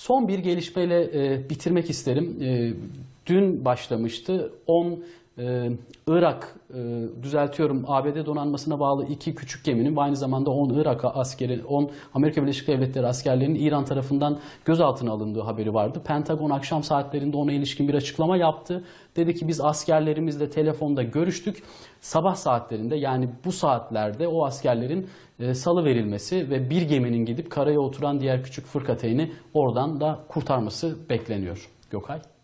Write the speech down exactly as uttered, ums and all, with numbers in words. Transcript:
Son bir gelişmeyle e, bitirmek isterim. E, dün başlamıştı. on e, Irak, e, düzeltiyorum A B D donanmasına bağlı iki küçük geminin ve aynı zamanda on Irak askeri, on Amerika Birleşik Devletleri askerlerinin İran tarafından gözaltına alındığı haberi vardı. Pentagon akşam saatlerinde ona ilişkin bir açıklama yaptı. Dedi ki biz askerlerimizle telefonda görüştük. Sabah saatlerinde, yani bu saatlerde o askerlerin e, salı verilmesi ve bir geminin gidip karaya oturan diğer küçük fırkateyni oradan da kurtarması bekleniyor. Gökay.